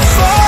before.